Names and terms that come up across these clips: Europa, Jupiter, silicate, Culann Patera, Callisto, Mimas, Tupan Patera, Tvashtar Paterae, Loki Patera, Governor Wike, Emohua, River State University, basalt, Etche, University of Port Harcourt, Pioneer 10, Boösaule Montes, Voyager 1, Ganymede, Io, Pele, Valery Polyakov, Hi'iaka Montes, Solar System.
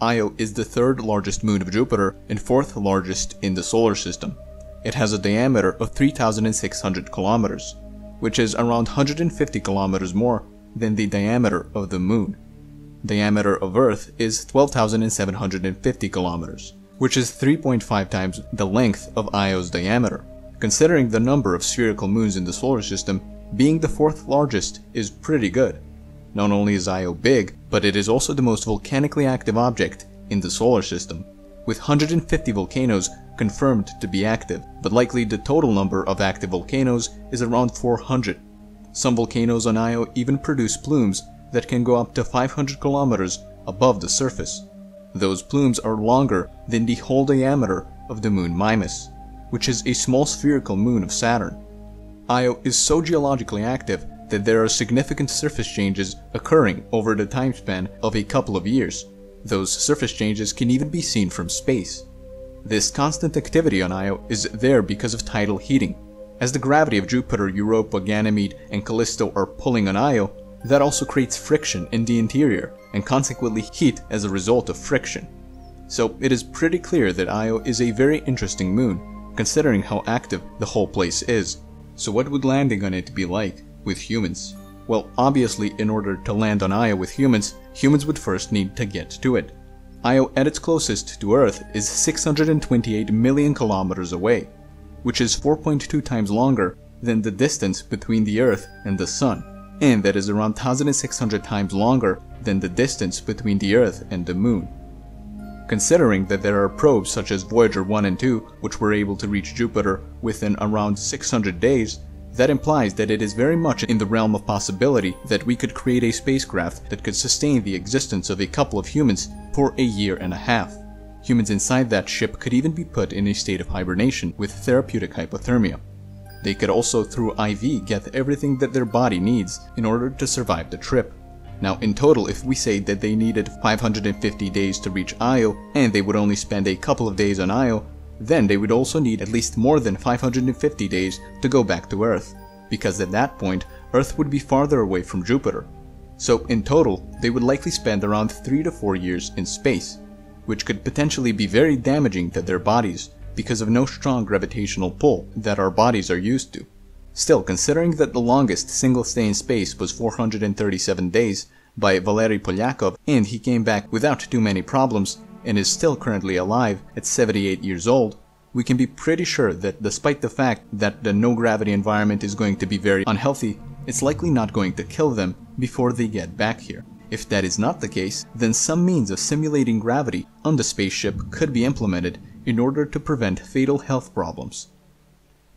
Io is the third largest moon of Jupiter and fourth largest in the solar system. It has a diameter of 3,600 kilometers, which is around 150 kilometers more than the diameter of the moon. Diameter of Earth is 12,750 kilometers, which is 3.5 times the length of Io's diameter. Considering the number of spherical moons in the solar system, being the fourth largest is pretty good. Not only is Io big, but it is also the most volcanically active object in the solar system, with 150 volcanoes confirmed to be active, but likely the total number of active volcanoes is around 400. Some volcanoes on Io even produce plumes that can go up to 500 kilometers above the surface. Those plumes are longer than the whole diameter of the moon Mimas, which is a small spherical moon of Saturn. Io is so geologically active that there are significant surface changes occurring over the time span of a couple of years. Those surface changes can even be seen from space. This constant activity on Io is there because of tidal heating. As the gravity of Jupiter, Europa, Ganymede, and Callisto are pulling on Io, that also creates friction in the interior and consequently heat as a result of friction. So it is pretty clear that Io is a very interesting moon, considering how active the whole place is. So what would landing on it be like with humans? Well, obviously in order to land on Io with humans, humans would first need to get to it. Io at its closest to Earth is 628 million kilometers away, which is 4.2 times longer than the distance between the Earth and the Sun. And that is around 1,600 times longer than the distance between the Earth and the Moon. Considering that there are probes such as Voyager 1 and 2 which were able to reach Jupiter within around 600 days, that implies that it is very much in the realm of possibility that we could create a spacecraft that could sustain the existence of a couple of humans for a year and a half. Humans inside that ship could even be put in a state of hibernation with therapeutic hypothermia. They could also, through IV, get everything that their body needs in order to survive the trip. Now, in total, if we say that they needed 550 days to reach Io, and they would only spend a couple of days on Io, then they would also need at least more than 550 days to go back to Earth, because at that point, Earth would be farther away from Jupiter. So, in total, they would likely spend around 3 to 4 years in space, which could potentially be very damaging to their bodies, because of no strong gravitational pull that our bodies are used to. Still, considering that the longest single stay in space was 437 days by Valery Polyakov, and he came back without too many problems and is still currently alive at 78 years old, we can be pretty sure that despite the fact that the no-gravity environment is going to be very unhealthy, it's likely not going to kill them before they get back here. If that is not the case, then some means of simulating gravity on the spaceship could be implemented in order to prevent fatal health problems.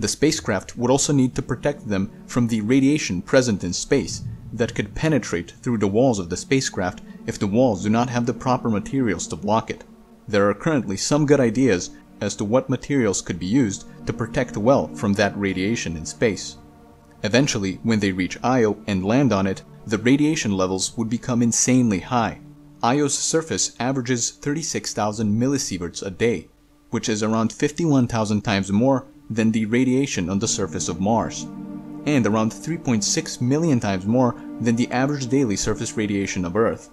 The spacecraft would also need to protect them from the radiation present in space that could penetrate through the walls of the spacecraft if the walls do not have the proper materials to block it. There are currently some good ideas as to what materials could be used to protect well from that radiation in space. Eventually, when they reach Io and land on it, the radiation levels would become insanely high. Io's surface averages 36,000 millisieverts a day, which is around 51,000 times more than the radiation on the surface of Mars, and around 3.6 million times more than the average daily surface radiation of Earth.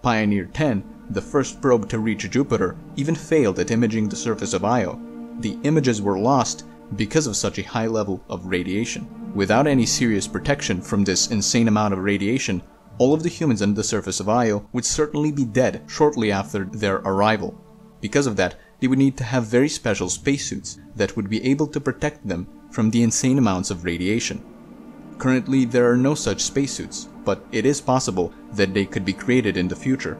Pioneer 10, the first probe to reach Jupiter, even failed at imaging the surface of Io. The images were lost because of such a high level of radiation. Without any serious protection from this insane amount of radiation, all of the humans on the surface of Io would certainly be dead shortly after their arrival. Because of that, they would need to have very special spacesuits that would be able to protect them from the insane amounts of radiation. Currently, there are no such spacesuits, but it is possible that they could be created in the future.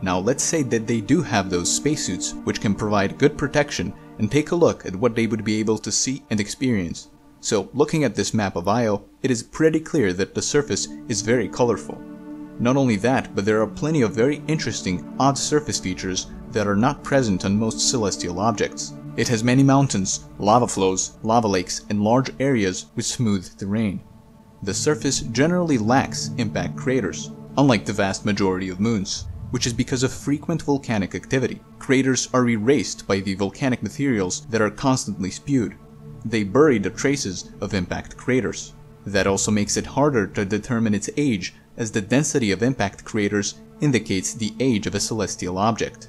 Now, let's say that they do have those spacesuits which can provide good protection, and take a look at what they would be able to see and experience. So, looking at this map of Io, it is pretty clear that the surface is very colorful. Not only that, but there are plenty of very interesting, odd surface features that are not present on most celestial objects. It has many mountains, lava flows, lava lakes, and large areas with smooth terrain. The surface generally lacks impact craters, unlike the vast majority of moons, which is because of frequent volcanic activity. Craters are erased by the volcanic materials that are constantly spewed. They bury the traces of impact craters. That also makes it harder to determine its age as the density of impact craters indicates the age of a celestial object.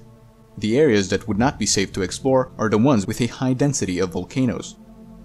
The areas that would not be safe to explore are the ones with a high density of volcanoes.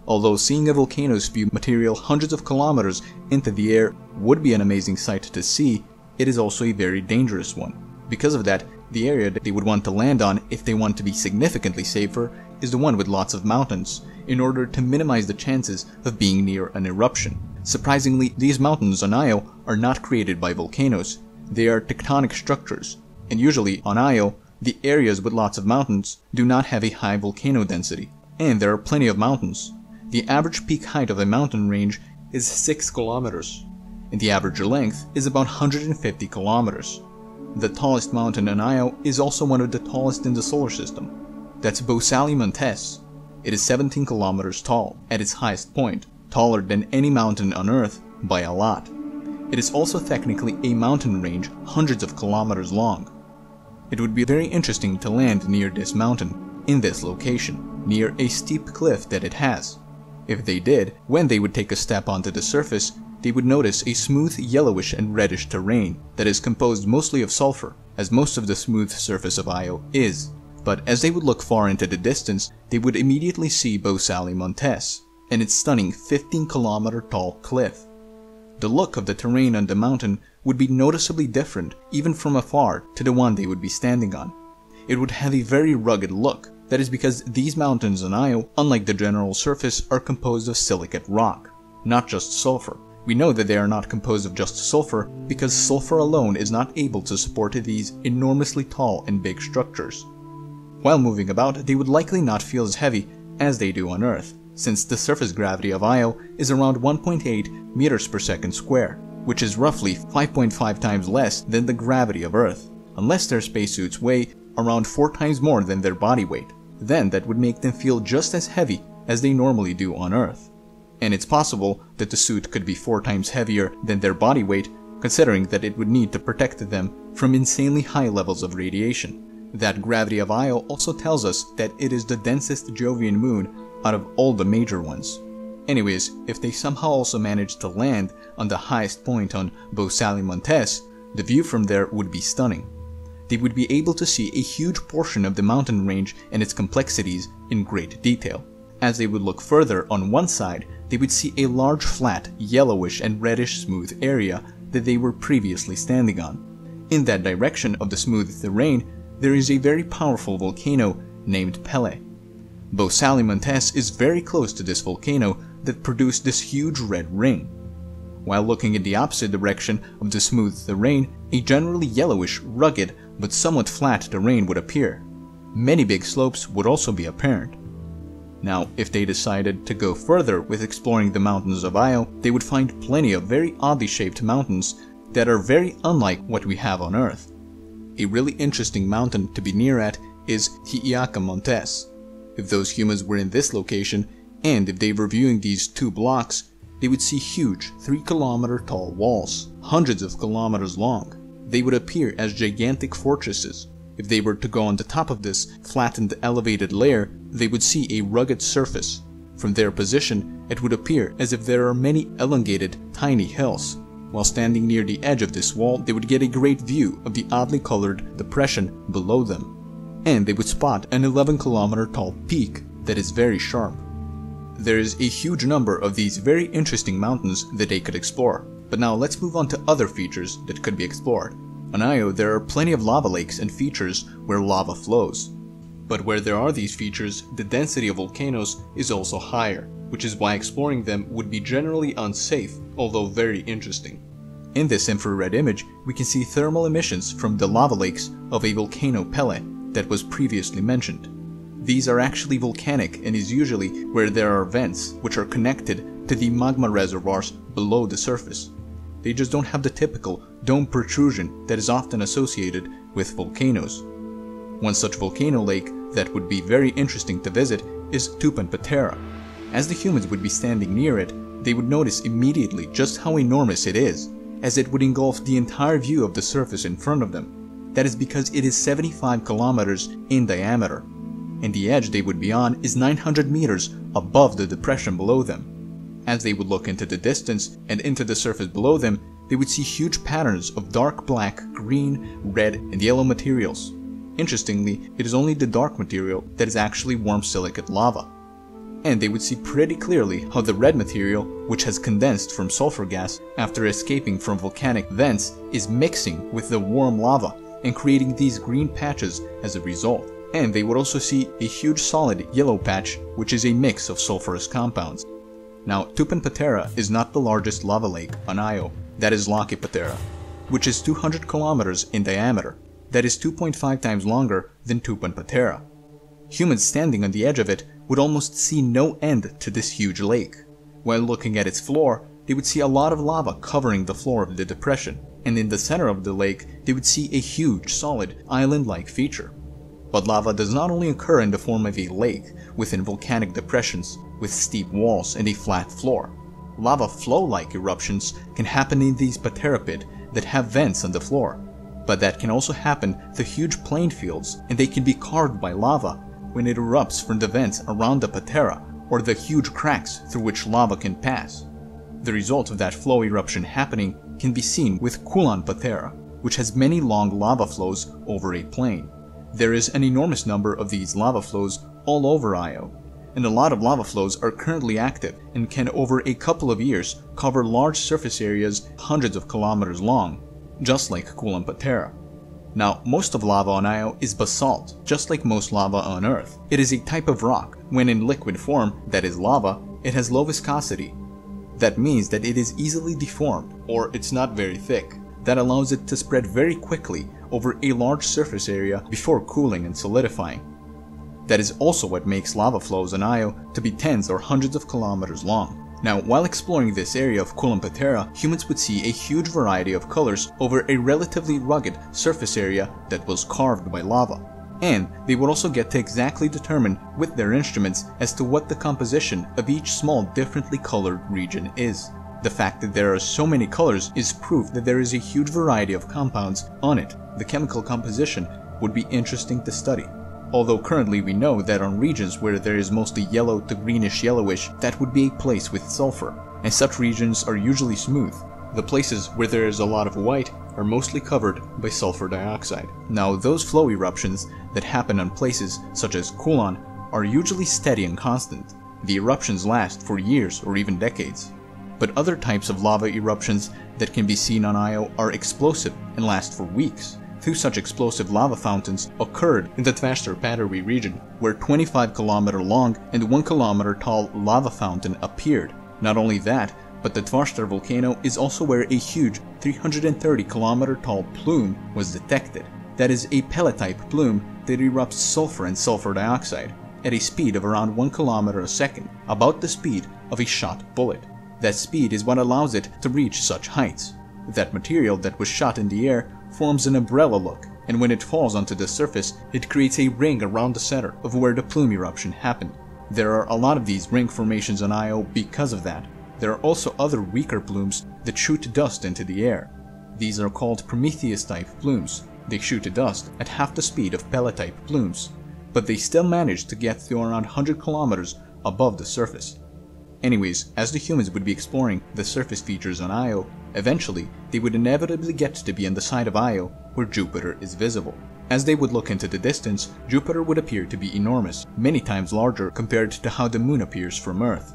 Although seeing a volcano spew material hundreds of kilometers into the air would be an amazing sight to see, it is also a very dangerous one. Because of that, the area that they would want to land on if they want to be significantly safer is the one with lots of mountains, in order to minimize the chances of being near an eruption. Surprisingly, these mountains on Io are not created by volcanoes. They are tectonic structures, and usually on Io, the areas with lots of mountains do not have a high volcano density. And there are plenty of mountains. The average peak height of a mountain range is 6 kilometers, and the average length is about 150 kilometers. The tallest mountain on Io is also one of the tallest in the solar system. That's Boösaule Montes. It is 17 kilometers tall, at its highest point, taller than any mountain on Earth by a lot. It is also technically a mountain range hundreds of kilometers long. It would be very interesting to land near this mountain, in this location, near a steep cliff that it has. If they did, when they would take a step onto the surface, they would notice a smooth yellowish and reddish terrain that is composed mostly of sulfur, as most of the smooth surface of Io is. But as they would look far into the distance, they would immediately see Boösaule Montes and its stunning 15-kilometer tall cliff. The look of the terrain on the mountain would be noticeably different, even from afar, to the one they would be standing on. It would have a very rugged look. That is because these mountains on Io, unlike the general surface, are composed of silicate rock, not just sulfur. We know that they are not composed of just sulfur because sulfur alone is not able to support these enormously tall and big structures. While moving about, they would likely not feel as heavy as they do on Earth, since the surface gravity of Io is around 1.8 meters per second square, which is roughly 5.5 times less than the gravity of Earth, unless their spacesuits weigh around 4 times more than their body weight. Then that would make them feel just as heavy as they normally do on Earth. And it's possible that the suit could be 4 times heavier than their body weight, considering that it would need to protect them from insanely high levels of radiation. That gravity of Io also tells us that it is the densest Jovian moon out of all the major ones. Anyways, if they somehow also managed to land on the highest point on Boösaule Montes, the view from there would be stunning. They would be able to see a huge portion of the mountain range and its complexities in great detail. As they would look further on one side, they would see a large flat, yellowish and reddish smooth area that they were previously standing on. In that direction of the smooth terrain, there is a very powerful volcano named Pele. Boösaule Montes is very close to this volcano that produced this huge red ring. While looking in the opposite direction of the smooth terrain, a generally yellowish, rugged, but somewhat flat terrain would appear. Many big slopes would also be apparent. Now, if they decided to go further with exploring the mountains of Io, they would find plenty of very oddly shaped mountains that are very unlike what we have on Earth. A really interesting mountain to be near at is Hi'iaka Montes. If those humans were in this location, and if they were viewing these two blocks, they would see huge 3-kilometer tall walls, hundreds of kilometers long. They would appear as gigantic fortresses. If they were to go on the top of this flattened elevated layer, they would see a rugged surface. From their position, it would appear as if there are many elongated, tiny hills. While standing near the edge of this wall, they would get a great view of the oddly colored depression below them. And they would spot an 11-kilometer tall peak that is very sharp. There is a huge number of these very interesting mountains that they could explore. But now let's move on to other features that could be explored. On Io, there are plenty of lava lakes and features where lava flows. But where there are these features, the density of volcanoes is also higher, which is why exploring them would be generally unsafe, although very interesting. In this infrared image, we can see thermal emissions from the lava lakes of a volcano Pele that was previously mentioned. These are actually volcanic and is usually where there are vents which are connected to the magma reservoirs below the surface. They just don't have the typical dome protrusion that is often associated with volcanoes. One such volcano lake that would be very interesting to visit is Tupan Patera. As the humans would be standing near it, they would notice immediately just how enormous it is, as it would engulf the entire view of the surface in front of them. That is because it is 75 kilometers in diameter, and the edge they would be on is 900 meters above the depression below them. As they would look into the distance and into the surface below them, they would see huge patterns of dark black, green, red, and yellow materials. Interestingly, it is only the dark material that is actually warm silicate lava. And they would see pretty clearly how the red material, which has condensed from sulfur gas after escaping from volcanic vents, is mixing with the warm lava and creating these green patches as a result. And they would also see a huge solid yellow patch, which is a mix of sulfurous compounds. Now, Tupan Patera is not the largest lava lake on Io, that is Loki Patera, which is 200 kilometers in diameter, that is 2.5 times longer than Tupan Patera. Humans standing on the edge of it would almost see no end to this huge lake. While looking at its floor, they would see a lot of lava covering the floor of the depression, and in the center of the lake they would see a huge, solid, island-like feature. But lava does not only occur in the form of a lake within volcanic depressions with steep walls and a flat floor. Lava flow-like eruptions can happen in these patera pits that have vents on the floor, but that can also happen to huge plain fields, and they can be carved by lava when it erupts from the vents around the patera or the huge cracks through which lava can pass. The result of that flow eruption happening can be seen with Culann Patera, which has many long lava flows over a plain. There is an enormous number of these lava flows all over Io, and a lot of lava flows are currently active and can over a couple of years cover large surface areas hundreds of kilometers long, just like Culann Patera. Now, most of lava on Io is basalt, just like most lava on Earth. It is a type of rock. When in liquid form, that is lava, it has low viscosity. That means that it is easily deformed, or it's not very thick. That allows it to spread very quickly over a large surface area before cooling and solidifying. That is also what makes lava flows on Io to be tens or hundreds of kilometers long. Now, while exploring this area of Culann Patera, humans would see a huge variety of colors over a relatively rugged surface area that was carved by lava. And they would also get to exactly determine with their instruments as to what the composition of each small differently colored region is. The fact that there are so many colors is proof that there is a huge variety of compounds on it. The chemical composition would be interesting to study. Although currently we know that on regions where there is mostly yellow to greenish-yellowish, that would be a place with sulfur, and such regions are usually smooth. The places where there is a lot of white are mostly covered by sulfur dioxide. Now, those flow eruptions that happen on places such as Culann are usually steady and constant. The eruptions last for years or even decades. But other types of lava eruptions that can be seen on Io are explosive and last for weeks. Two such explosive lava fountains occurred in the Tvashtar Paterae region, where 25 kilometer long and 1 kilometer tall lava fountain appeared. Not only that, but the Tvashtar volcano is also where a huge 330 kilometer tall plume was detected. That is a Pele type plume that erupts sulfur and sulfur dioxide at a speed of around 1 kilometer a second, about the speed of a shot bullet. That speed is what allows it to reach such heights. That material that was shot in the air forms an umbrella look, and when it falls onto the surface, it creates a ring around the center of where the plume eruption happened. There are a lot of these ring formations on Io because of that. There are also other weaker plumes that shoot dust into the air. These are called Prometheus-type plumes. They shoot dust at half the speed of Pele-type plumes, but they still manage to get to around 100 kilometers above the surface. Anyways, as the humans would be exploring the surface features on Io, eventually they would inevitably get to be on the side of Io where Jupiter is visible. As they would look into the distance, Jupiter would appear to be enormous, many times larger compared to how the moon appears from Earth.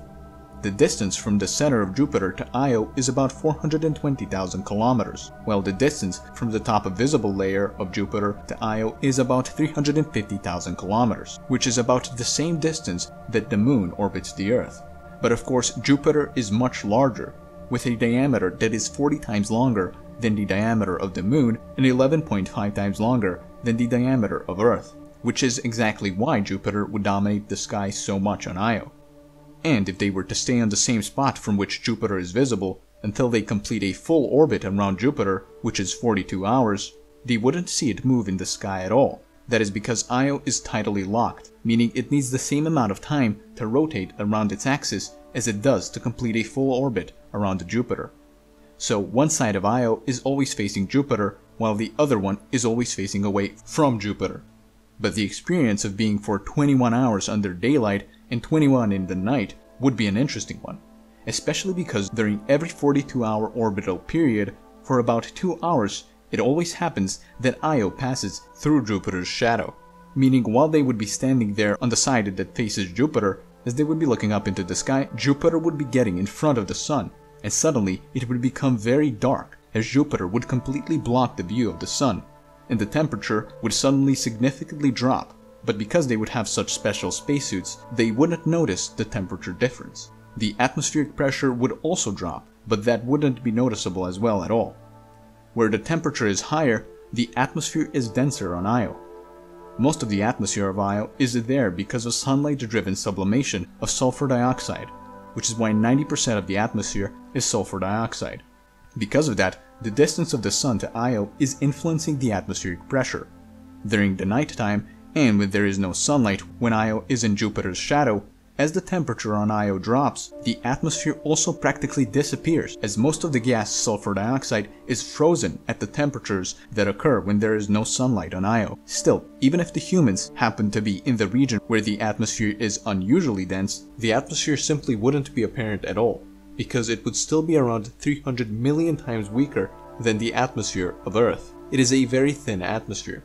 The distance from the center of Jupiter to Io is about 420,000 kilometers, while the distance from the top of visible layer of Jupiter to Io is about 350,000 kilometers, which is about the same distance that the moon orbits the Earth. But of course, Jupiter is much larger, with a diameter that is 40 times longer than the diameter of the moon and 11.5 times longer than the diameter of Earth, which is exactly why Jupiter would dominate the sky so much on Io. And if they were to stay on the same spot from which Jupiter is visible until they complete a full orbit around Jupiter, which is 42 hours, they wouldn't see it move in the sky at all. That is because Io is tidally locked, meaning it needs the same amount of time to rotate around its axis as it does to complete a full orbit around Jupiter. So one side of Io is always facing Jupiter, while the other one is always facing away from Jupiter. But the experience of being for 21 hours under daylight and 21 in the night would be an interesting one, especially because during every 42-hour orbital period, For about 2 hours, it always happens that Io passes through Jupiter's shadow, meaning while they would be standing there on the side that faces Jupiter, as they would be looking up into the sky, Jupiter would be getting in front of the sun, and suddenly it would become very dark, as Jupiter would completely block the view of the sun, and the temperature would suddenly significantly drop, but because they would have such special spacesuits, they wouldn't notice the temperature difference. The atmospheric pressure would also drop, but that wouldn't be noticeable as well at all. Where the temperature is higher, the atmosphere is denser on Io. Most of the atmosphere of Io is there because of sunlight-driven sublimation of sulfur dioxide, which is why 90% of the atmosphere is sulfur dioxide. Because of that, the distance of the sun to Io is influencing the atmospheric pressure. During the nighttime, and when there is no sunlight, when Io is in Jupiter's shadow, as the temperature on Io drops, the atmosphere also practically disappears, as most of the gas sulfur dioxide is frozen at the temperatures that occur when there is no sunlight on Io. Still, even if the humans happen to be in the region where the atmosphere is unusually dense, the atmosphere simply wouldn't be apparent at all, because it would still be around 300 million times weaker than the atmosphere of Earth. It is a very thin atmosphere.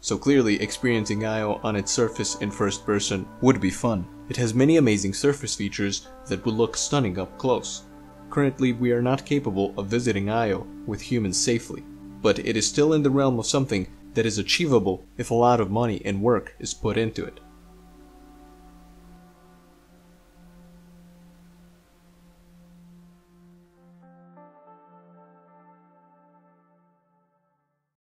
So clearly, experiencing Io on its surface in first person would be fun. It has many amazing surface features that would look stunning up close. Currently, we are not capable of visiting Io with humans safely, but it is still in the realm of something that is achievable if a lot of money and work is put into it.